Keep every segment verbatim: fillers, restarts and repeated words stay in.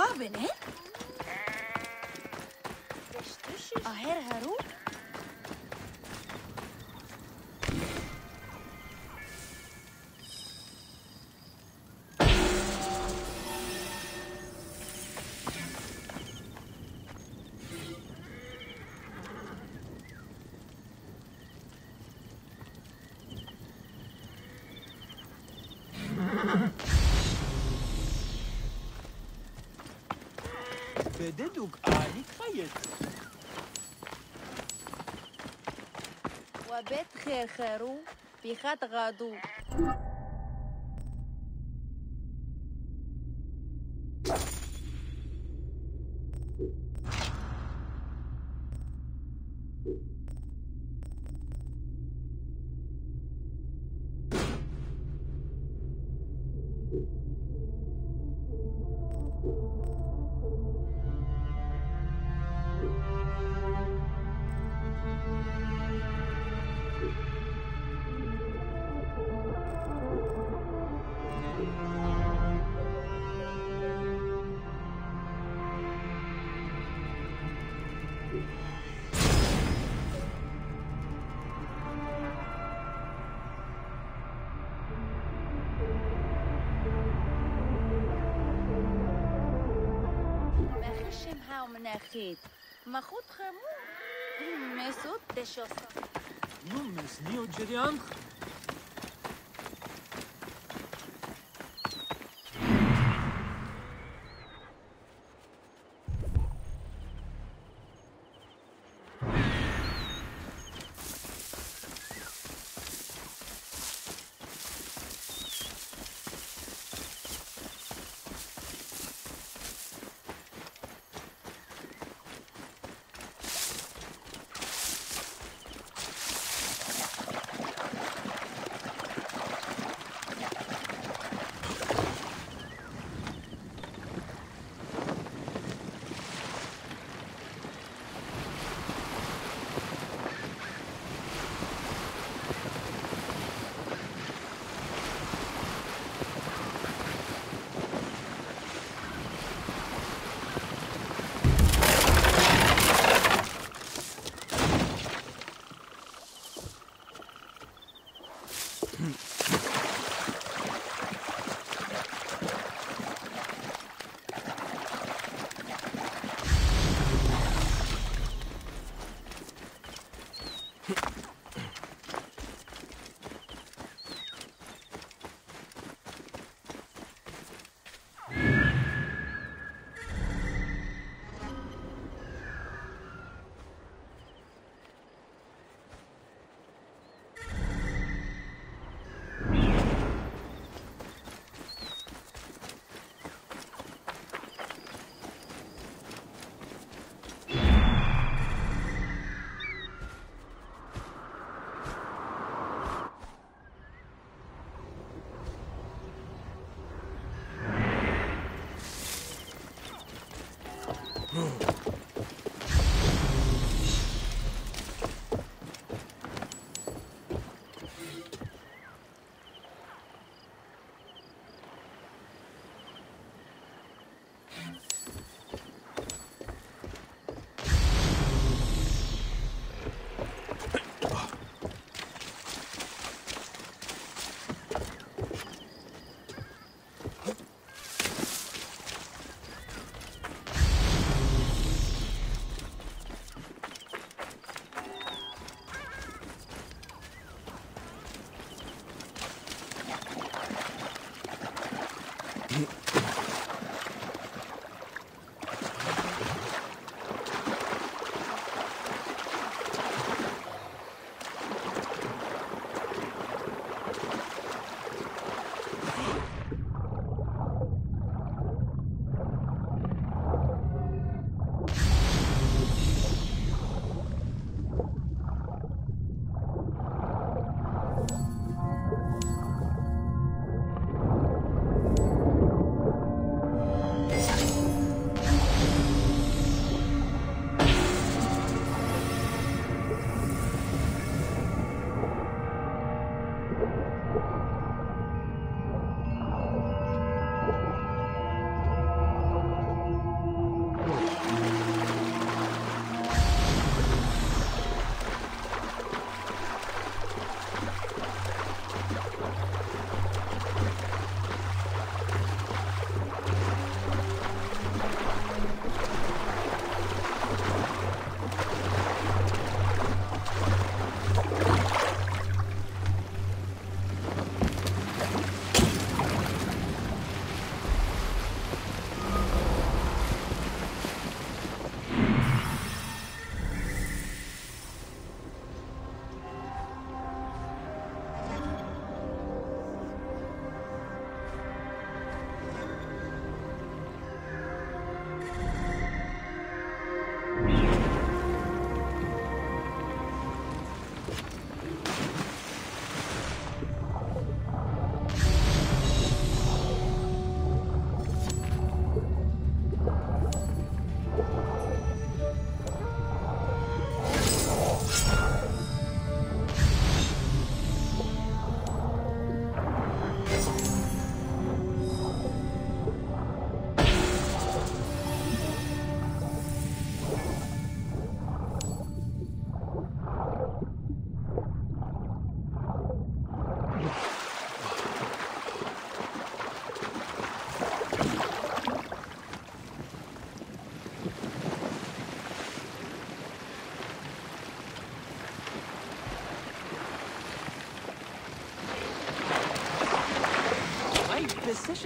cabinet? I hear her room. Bededuk Ali Fayet. وبيت خير خيرو في خط غادو. مناخيت مخوت خمو مسود دشوسا نومس نيو جريان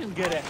can get it.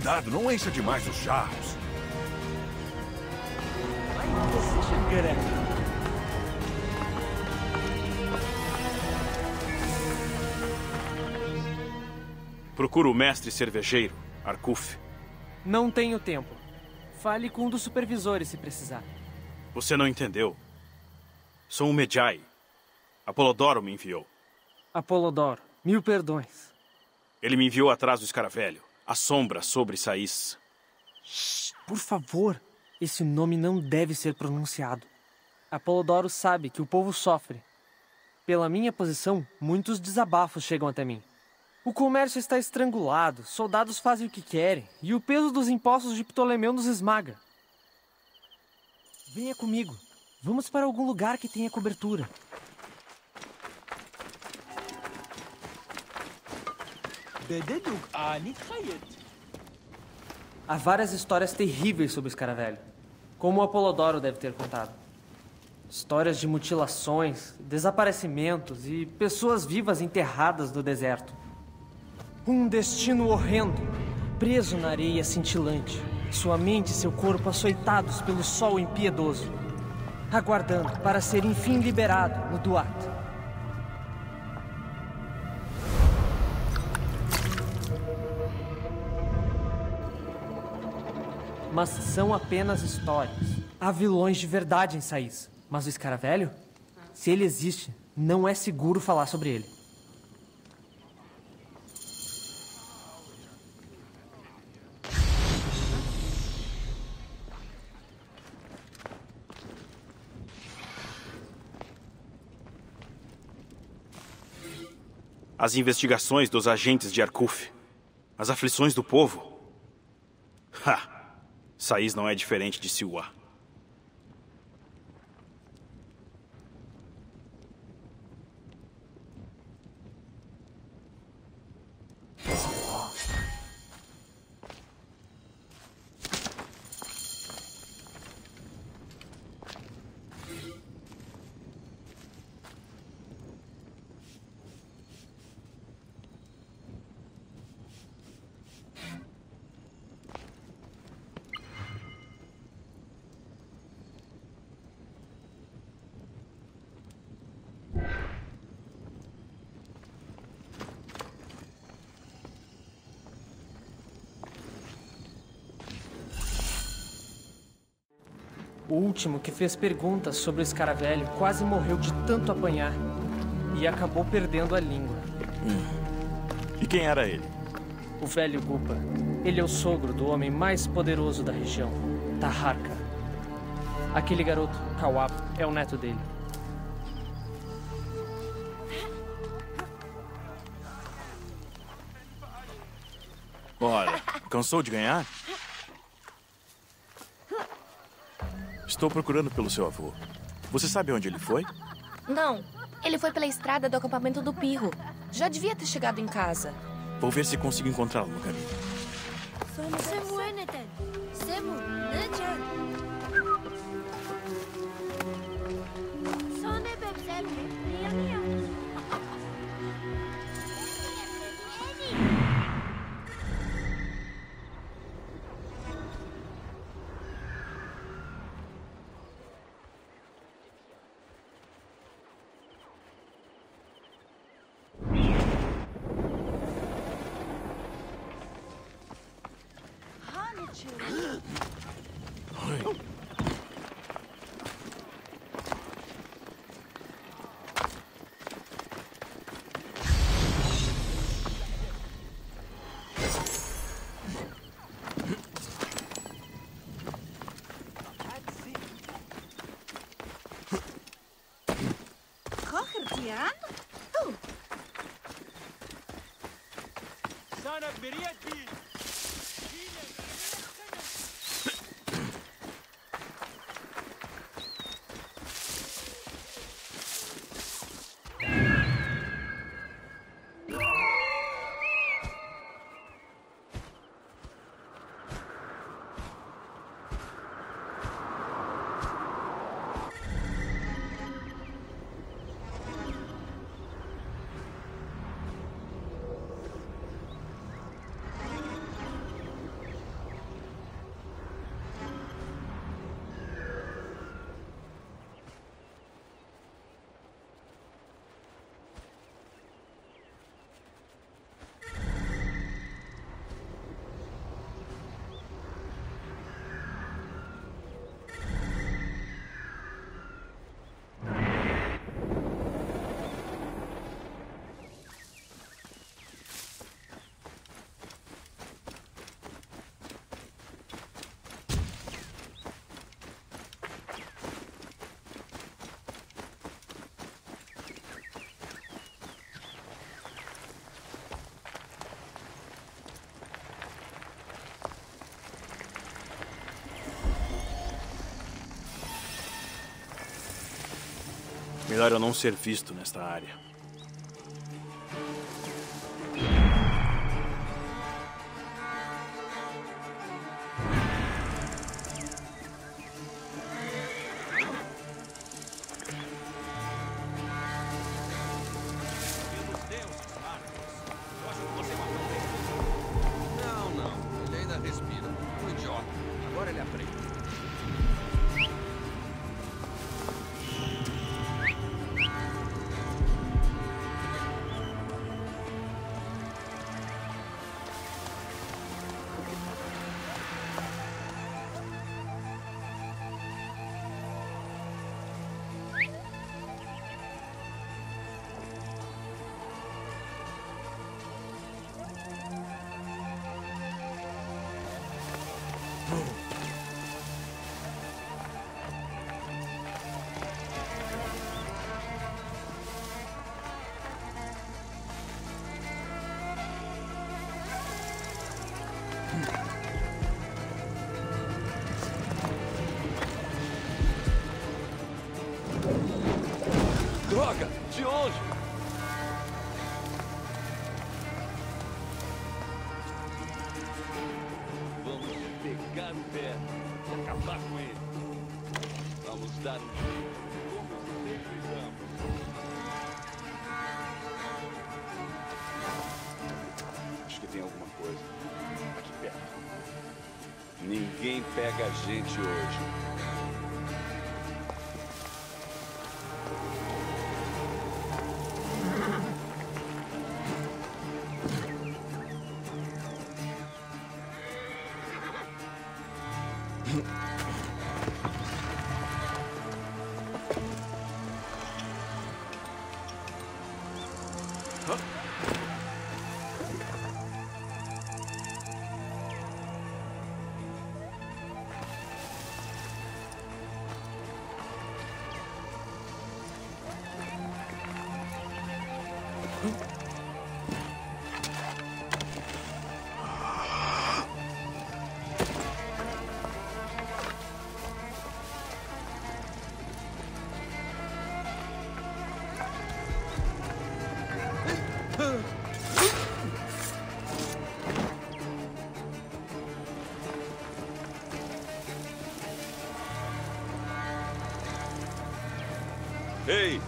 Cuidado, não encha demais os jarros. Procuro o mestre cervejeiro, Harkuf. Não tenho tempo. Fale com um dos supervisores se precisar. Você não entendeu. Sou um Medjai. Apolodoro me enviou. Apolodoro, mil perdões. Ele me enviou atrás do escaravelho. A sombra sobre Saís. Por favor, esse nome não deve ser pronunciado. Apolodoro sabe que o povo sofre. Pela minha posição, muitos desabafos chegam até mim. O comércio está estrangulado, soldados fazem o que querem e o peso dos impostos de Ptolomeu nos esmaga. Venha comigo. Vamos para algum lugar que tenha cobertura. Há várias histórias terríveis sobre o escaravelho, como o Apolodoro deve ter contado. Histórias de mutilações, desaparecimentos e pessoas vivas enterradas no deserto. Um destino horrendo, preso na areia cintilante, sua mente e seu corpo açoitados pelo sol impiedoso. Aguardando para ser enfim liberado no Duat. Mas são apenas histórias. Há vilões de verdade em Saís, mas o escaravelho? Se ele existe, não é seguro falar sobre ele. As investigações dos agentes de Harkuf. As aflições do povo. Ha! Saís não é diferente de Siwa. O último que fez perguntas sobre o escaravelho quase morreu de tanto apanhar e acabou perdendo a língua. Hum. E quem era ele? O velho Gupa. Ele é o sogro do homem mais poderoso da região, Taharqa. Aquele garoto, Kawab, é o neto dele. Olha, cansou de ganhar? Estou procurando pelo seu avô. Você sabe onde ele foi? Não. Ele foi pela estrada do acampamento do Pirro. Já devia ter chegado em casa. Vou ver se consigo encontrá-lo no caminho. Melhor eu não ser visto nesta área. Ninguém pega a gente hoje. Ei!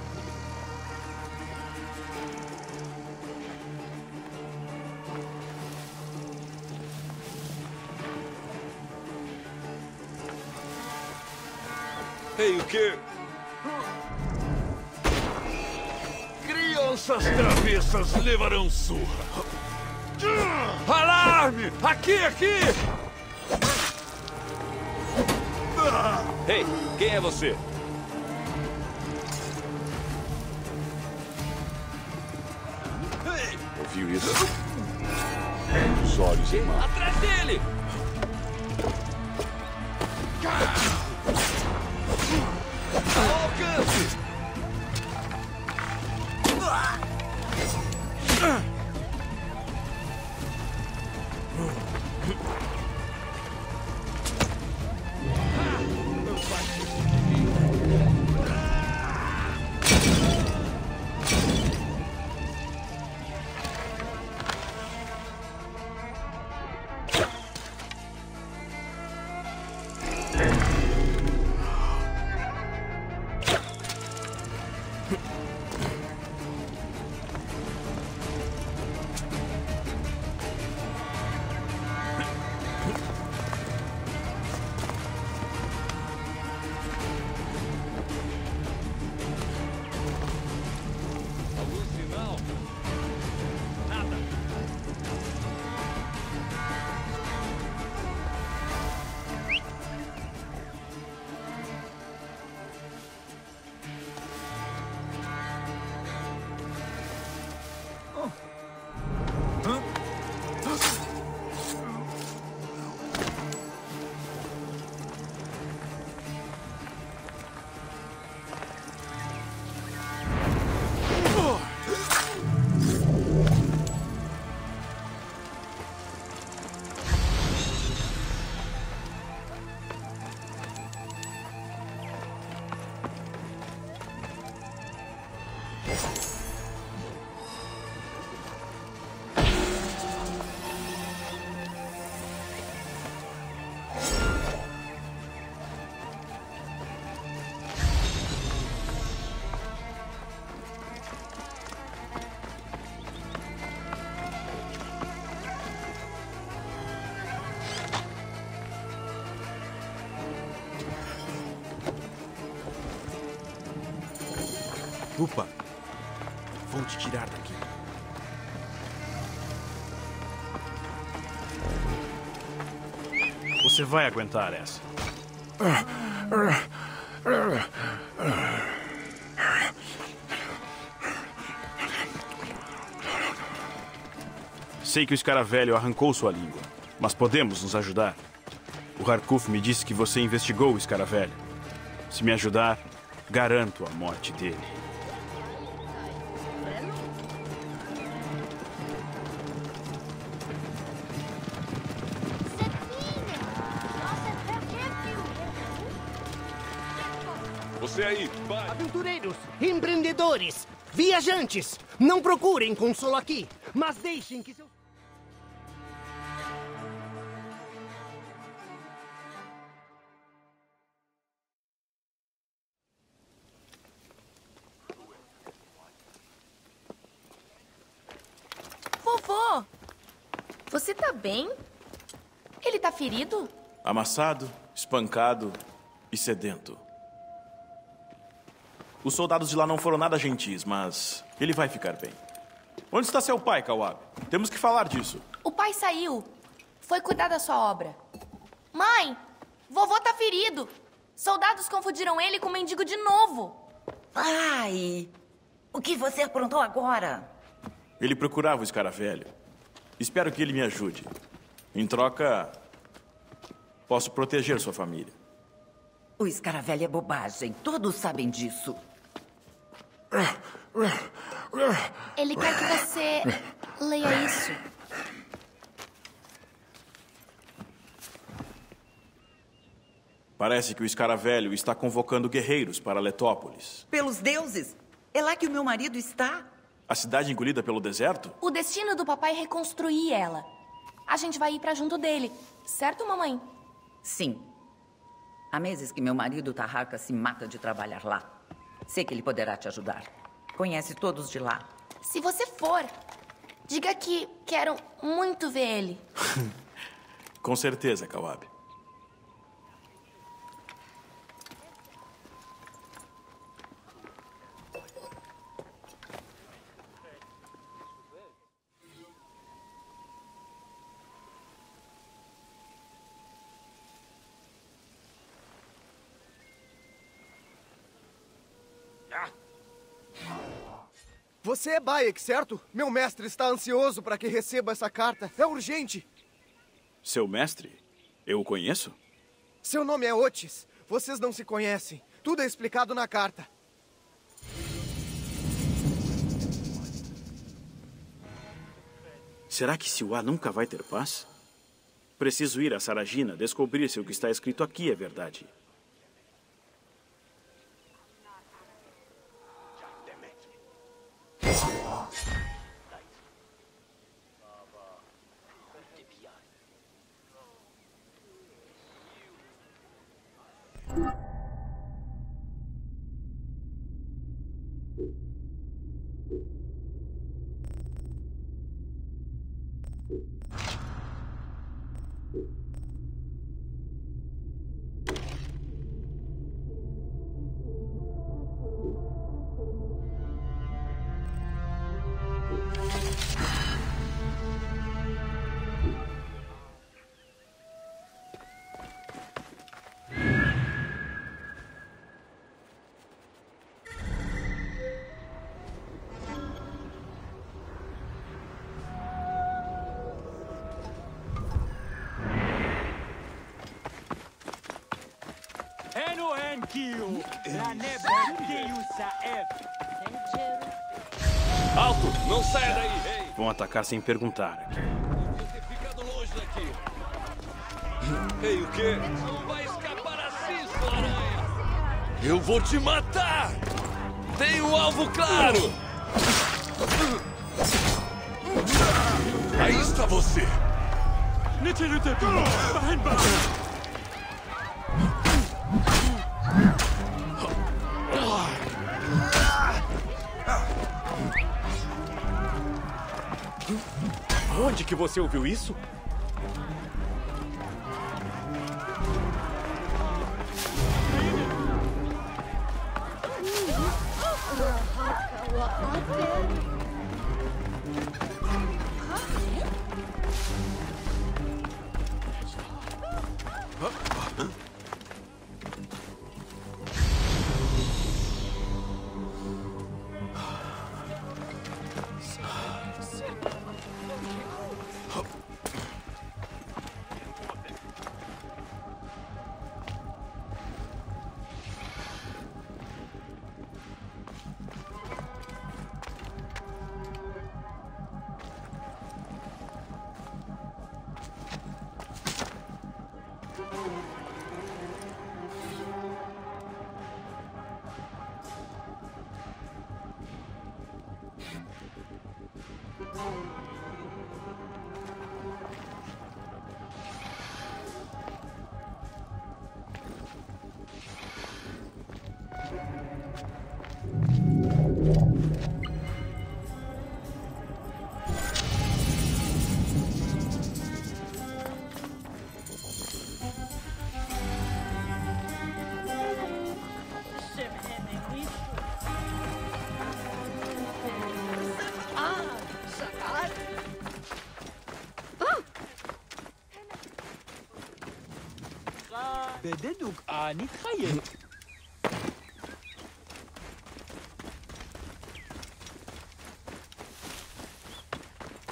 Ei, o quê? Crianças travessas levarão surra. Alarme! Aqui, aqui! Ei, quem é você? Viu isso? Os olhos de mar. Atrás dele! Alcance! Gupa, vou te tirar daqui. Você vai aguentar essa. Sei que o escaravelho arrancou sua língua, mas podemos nos ajudar. O Harkuf me disse que você investigou o escaravelho. Se me ajudar, garanto a morte dele. Você aí, vai! Aventureiros, empreendedores, viajantes, não procurem consolo aqui, mas deixem que seu... Você tá bem? Ele tá ferido? Amassado, espancado e sedento. Os soldados de lá não foram nada gentis, mas ele vai ficar bem. Onde está seu pai, Kawab? Temos que falar disso. O pai saiu. Foi cuidar da sua obra. Mãe, vovô tá ferido. Soldados confundiram ele com mendigo de novo. Ai, o que você aprontou agora? Ele procurava o escaravelho. Espero que ele me ajude. Em troca, posso proteger sua família. O escaravelho é bobagem. Todos sabem disso. Ele quer que você leia isso. Parece que o escaravelho está convocando guerreiros para Letópolis. Pelos deuses! É lá que o meu marido está? A cidade engolida pelo deserto? O destino do papai é reconstruir ela. A gente vai ir pra junto dele, certo, mamãe? Sim. Há meses que meu marido Taharqa se mata de trabalhar lá. Sei que ele poderá te ajudar. Conhece todos de lá. Se você for, diga que quero muito ver ele. Com certeza, Kawab. Você é Bayek, certo? Meu mestre está ansioso para que receba essa carta. É urgente. Seu mestre? Eu o conheço? Seu nome é Otis. Vocês não se conhecem. Tudo é explicado na carta. Será que Siwa nunca vai ter paz? Preciso ir a Saragina descobrir se o que está escrito aqui é verdade. Alto! Não saia daí! Ei. Vão atacar sem perguntar. Você fica do longe daqui. Ei, o quê? Não vai escapar assim, sua aranha! Eu vou te matar! Tem um alvo claro! Aí está você! Onde que você ouviu isso? Bededuk ani kaye.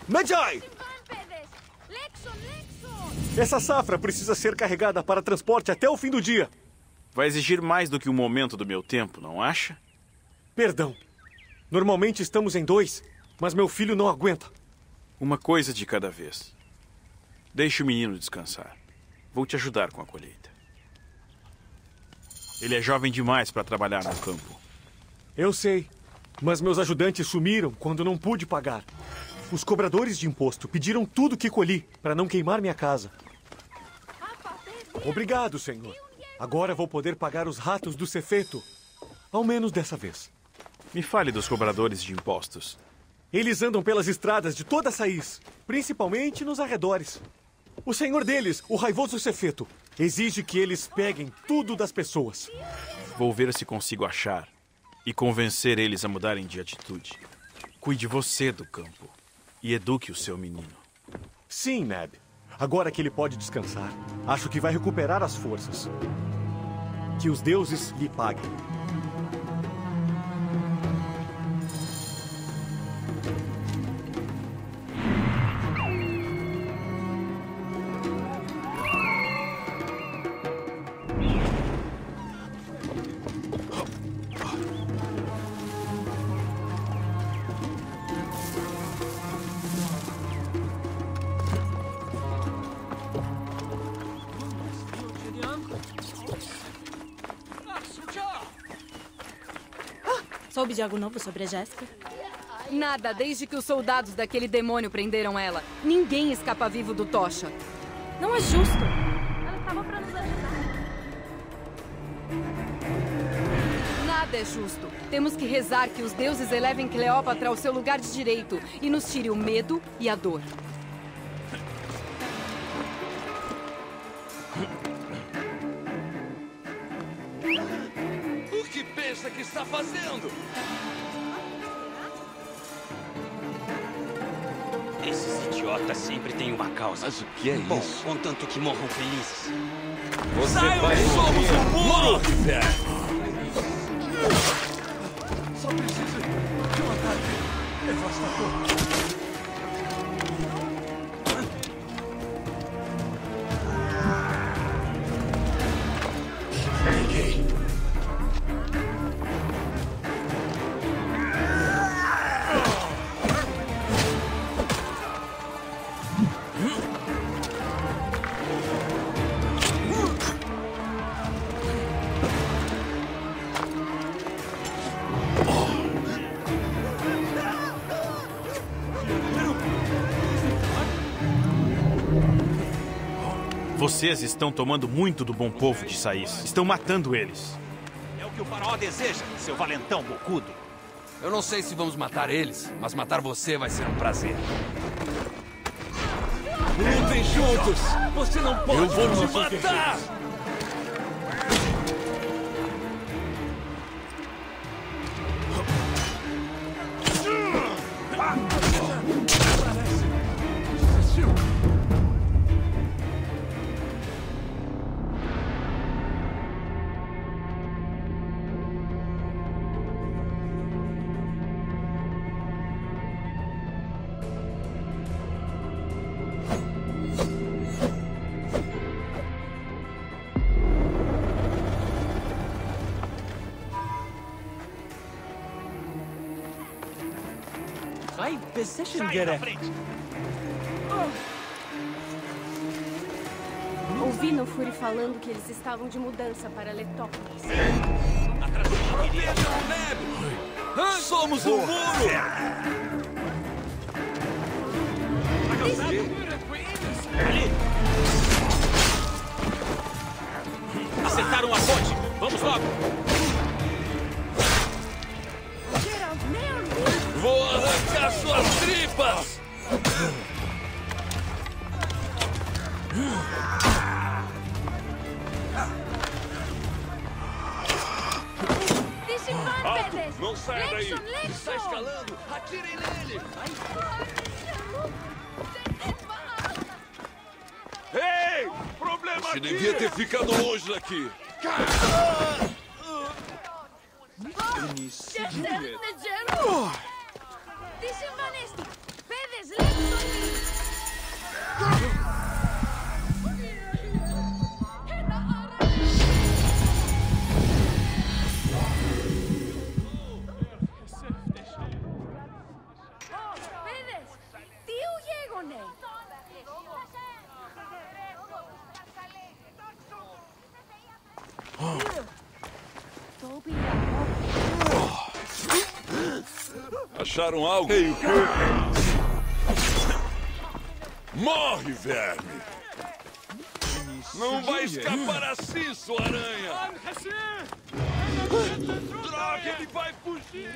Medjai! Essa safra precisa ser carregada para transporte até o fim do dia. Vai exigir mais do que um momento do meu tempo, não acha? Perdão. Normalmente estamos em dois, mas meu filho não aguenta. Uma coisa de cada vez. Deixe o menino descansar. Vou te ajudar com a colheita. Ele é jovem demais para trabalhar no campo. Eu sei, mas meus ajudantes sumiram quando não pude pagar. Os cobradores de imposto pediram tudo que colhi para não queimar minha casa. Obrigado, senhor. Agora vou poder pagar os ratos do Cefeto. Ao menos dessa vez. Me fale dos cobradores de impostos. Eles andam pelas estradas de toda Saís, principalmente nos arredores. O senhor deles, o raivoso Cefeto, exige que eles peguem tudo das pessoas. Vou ver se consigo achar e convencer eles a mudarem de atitude. Cuide você do campo e eduque o seu menino. Sim, Neb. Agora que ele pode descansar, acho que vai recuperar as forças. Que os deuses lhe paguem. Soube de algo novo sobre a Jéssica? Nada, desde que os soldados daquele demônio prenderam ela. Ninguém escapa vivo do Tocha. Não é justo. Ela estava pra nos ajudar. Nada é justo. Temos que rezar que os deuses elevem Cleópatra ao seu lugar de direito e nos tire o medo e a dor. Que está fazendo? Esses idiotas sempre têm uma causa. Mas o que é Bom, isso? Bom, contanto que morram felizes. Você Saiam vai morrer! Morre, velho! Só preciso de um ataque devastador. Vocês estão tomando muito do bom povo de Saís. Estão matando eles. É o que o faraó deseja, seu valentão bocudo. Eu não sei se vamos matar eles, mas matar você vai ser um prazer. Lutem juntos! Você não pode Eu vou te matar! Perfeitos. I've positioned it. Ouvi no Furi falando que eles estavam de mudança para Letópolis. Somos o muro! Ali! Acertaram a ponte! Vamos logo! Vou arrancar suas tripas! Alto! Não saia daí! Está escalando! Atirem nele! Ei! Problema aqui! Você devia ter ficado longe daqui! Acharam algo? Ei, o quê? Morre, verme! Não vai escapar assim, sua aranha! Droga, ele vai fugir!